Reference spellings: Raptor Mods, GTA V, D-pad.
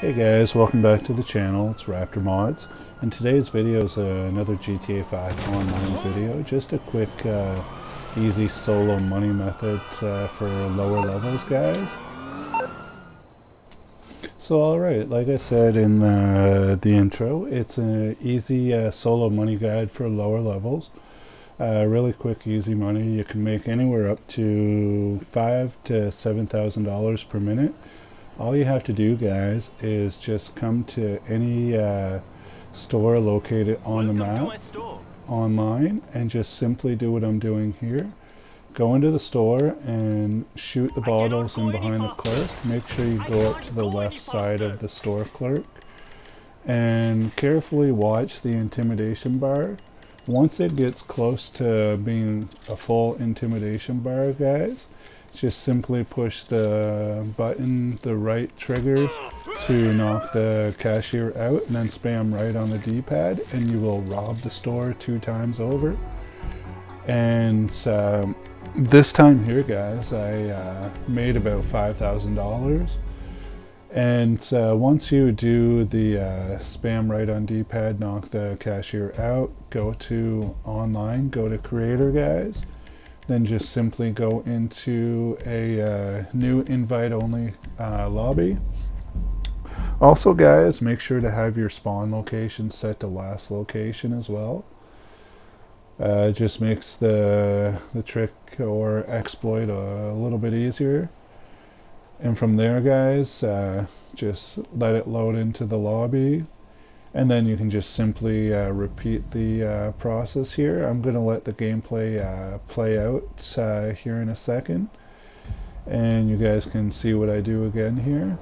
Hey guys, welcome back to the channel. It's Raptor Mods, and today's video is another GTA 5 online video. Just a quick, easy solo money method for lower levels, guys. So, alright, like I said in the intro, it's an easy solo money guide for lower levels. Really quick, easy money. You can make anywhere up to $5,000 to $7,000 per minute. All you have to do, guys, is just come to any store located on the map online and just simply do what I'm doing here. Go into the store and shoot the bottles in behind the clerk. Make sure you go up to the left side of the store clerk and carefully watch the intimidation bar. Once it gets close to being a full intimidation bar, guys, just simply push the button, the right trigger, to knock the cashier out, and then spam right on the D-pad, and you will rob the store 2 times over. And this time here, guys, I made about $5,000. And once you do the spam right on D-pad, knock the cashier out, go to online, go to creator, guys. Then just simply go into a new invite only lobby. Also, guys, make sure to have your spawn location set to last location as well. Just makes the trick or exploit a little bit easier. And from there, guys, just let it load into the lobby. And then you can just simply repeat the process here. I'm going to let the gameplay play out here in a second. And you guys can see what I do again here.